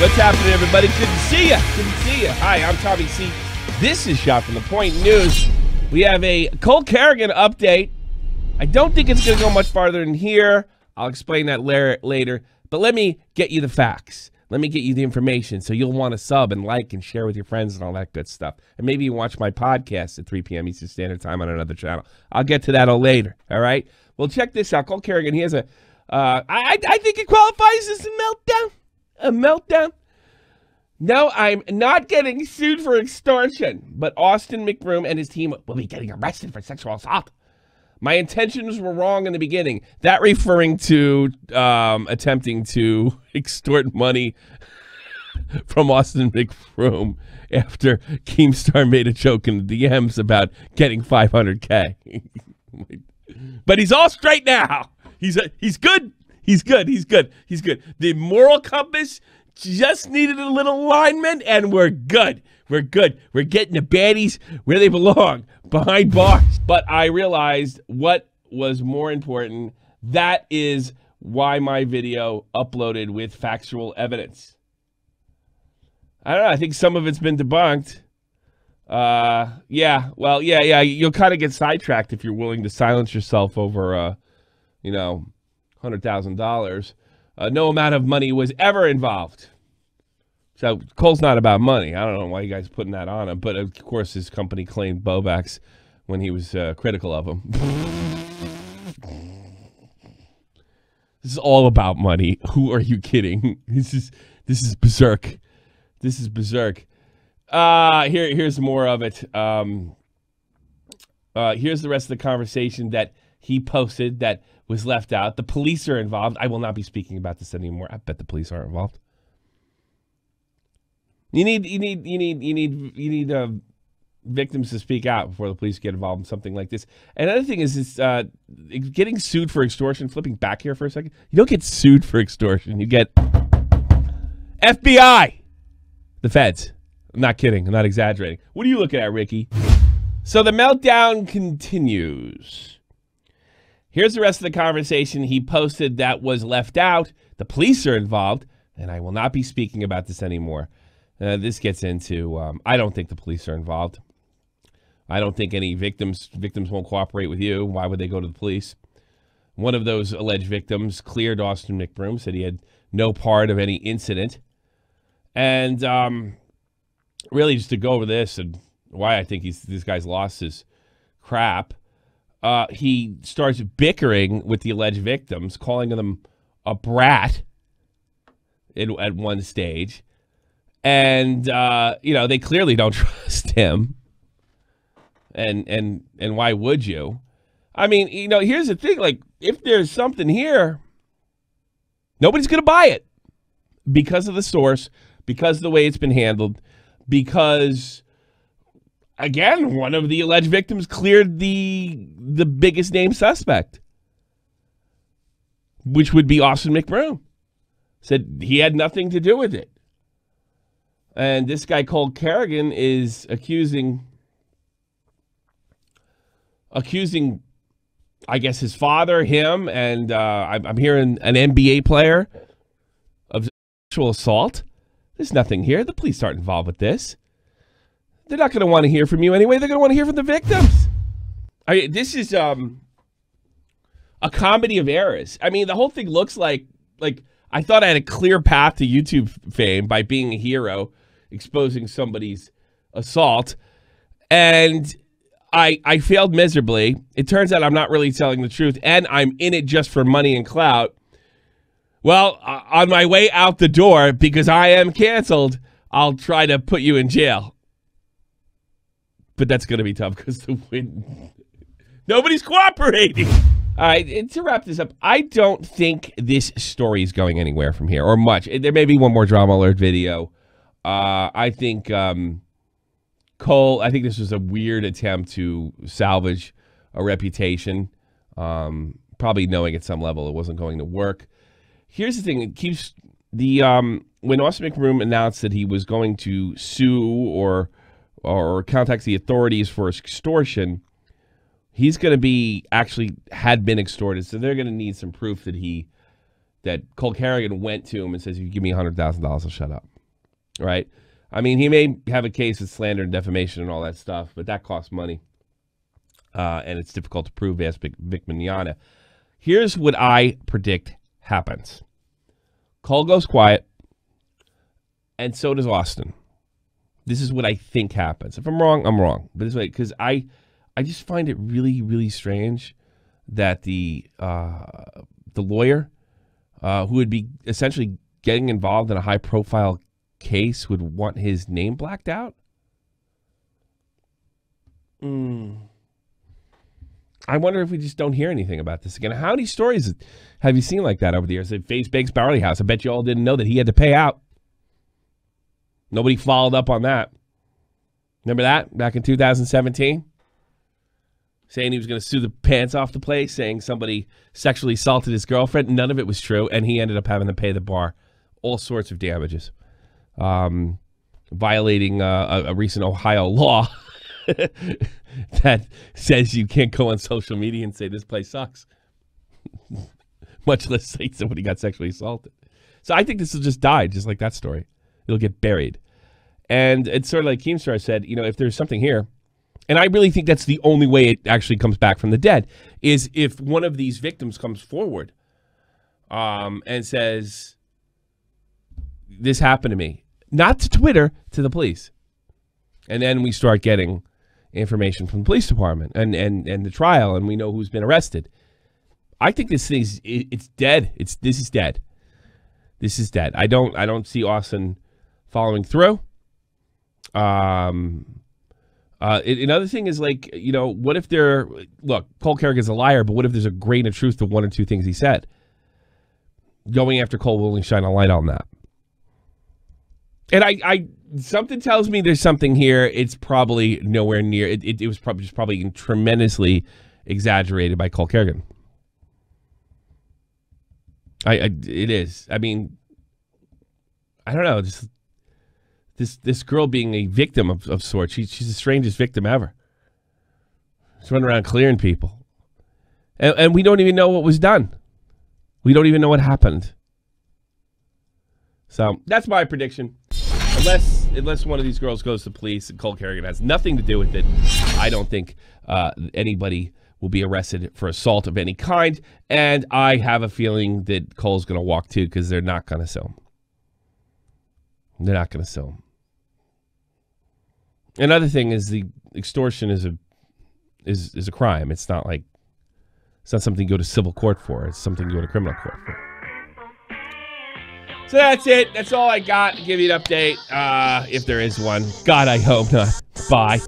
What's happening, everybody? Good to see you. Good to see you. Hi, I'm Tommy C. This is Shot from the Point News. We have a Cole Carrigan update. I don't think it's going to go much farther than here. I'll explain that later. But let me get you the facts. Let me get you the information so you'll want to sub and like and share with your friends and all that good stuff. And maybe you watch my podcast at 3 p.m. Eastern Standard Time on another channel. I'll get to that all later, all right? Well, check this out. Cole Carrigan, he has a... I think it qualifies as a meltdown. A meltdown? No, I'm not getting sued for extortion, but Austin McBroom and his team will be getting arrested for sexual assault. My intentions were wrong in the beginning. That referring to attempting to extort money from Austin McBroom after Keemstar made a joke in the DMs about getting 500K. But he's all straight now. He's good. He's good. He's good. He's good. The moral compass just needed a little alignment, and we're good. We're good. We're getting the baddies where they belong, behind bars. But I realized what was more important. That is why my video uploaded with factual evidence. I don't know. I think some of it's been debunked. Yeah. You'll kind of get sidetracked if you're willing to silence yourself over, you know, $100,000. No amount of money was ever involved. So Cole's not about money. I don't know why you guys are putting that on him, but of course his company claimed Bovax when he was critical of him. This is all about money. Who are you kidding? This is berserk. This is berserk. Here's more of it. Here's the rest of the conversation that he posted that was left out. The police are involved. I will not be speaking about this anymore. I bet the police aren't involved. You need victims to speak out before the police get involved in something like this. And another thing is, getting sued for extortion. Flipping back here for a second, you don't get sued for extortion. You get FBI, the feds. I'm not kidding. I'm not exaggerating. What are you looking at, Ricky? So the meltdown continues. Here's the rest of the conversation he posted that was left out. The police are involved, and I will not be speaking about this anymore. This gets into, I don't think the police are involved. I don't think any victims won't cooperate with you. Why would they go to the police? One of those alleged victims cleared Austin McBroom, said he had no part of any incident. And really just to go over this and why I think this guy's lost his crap. He starts bickering with the alleged victims, calling them a brat at one stage. And, you know, they clearly don't trust him. And why would you? I mean, you know, here's the thing. Like, if there's something here, nobody's going to buy it because of the source, because of the way it's been handled, because... Again, one of the alleged victims cleared the biggest name suspect, which would be Austin McBroom. Said he had nothing to do with it. And this guy, Cole Carrigan, is accusing, I guess, his father, him, and I'm hearing an NBA player of sexual assault. There's nothing here. The police aren't involved with this. They're not going to want to hear from you anyway. They're going to want to hear from the victims. I mean, this is a comedy of errors. I mean, the whole thing looks like I thought I had a clear path to YouTube fame by being a hero, exposing somebody's assault, and I failed miserably. It turns out I'm not really telling the truth, and I'm in it just for money and clout. Well, on my way out the door, because I am canceled, I'll try to put you in jail. But that's going to be tough because the wind... Nobody's cooperating. All right, and to wrap this up, I don't think this story is going anywhere from here or much. There may be one more drama alert video. I think Cole, I think this was a weird attempt to salvage a reputation. Probably knowing at some level it wasn't going to work. Here's the thing. It keeps the when Austin McBroom announced that he was going to sue or contacts the authorities for extortion, he's going to be actually had been extorted. So they're going to need some proof that he that Cole Carrigan went to him and says, if you give me $100,000, I'll shut up, right? I mean, he may have a case of slander and defamation and all that stuff, but that costs money, and it's difficult to prove. Ask Vic Mignogna. Here's what I predict happens. Cole goes quiet, and so does Austin. This is what I think happens. If I'm wrong, I'm wrong. But this way, because I just find it really, really strange that the lawyer who would be essentially getting involved in a high-profile case would want his name blacked out. I wonder if we just don't hear anything about this again. How many stories have you seen like that over the years? Like Face Bakes Barley House. I bet you all didn't know that he had to pay out. Nobody followed up on that. Remember that back in 2017? Saying he was going to sue the pants off the place, saying somebody sexually assaulted his girlfriend. None of it was true, and he ended up having to pay the bar all sorts of damages. Violating a recent Ohio law that says you can't go on social media and say this place sucks. Much less say somebody got sexually assaulted. So I think this will just die, just like that story. It'll get buried. And it's sort of like Keemstar said, you know, if there's something here, and I really think that's the only way it actually comes back from the dead, is if one of these victims comes forward and says, this happened to me. Not to Twitter, to the police. And then we start getting information from the police department and the trial, and we know who's been arrested. I think this thing's, it's dead. This is dead. This is dead. I don't see Austin following through. Another thing is, like, you know, what if they're, look, Cole Carrigan's a liar, but what if there's a grain of truth to one or two things he said? Going after Cole will only shine a light on that. And something tells me there's something here. It's probably nowhere near. It was probably just tremendously exaggerated by Cole Carrigan. It is. I mean, I don't know. Just this girl being a victim of sorts. She's the strangest victim ever. She's running around clearing people, and we don't even know what was done. We don't even know what happened. So that's my prediction. Unless one of these girls goes to police and Cole Carrigan has nothing to do with it, I don't think anybody will be arrested for assault of any kind. And I have a feeling that Cole's going to walk too, because they're not going to sue him. They're not going to sue him. Another thing is, the extortion is a crime. It's not like, it's not something you go to civil court for. It's something you go to criminal court for. So that's it. That's all I got to give you an update, if there is one. God, I hope not. Bye.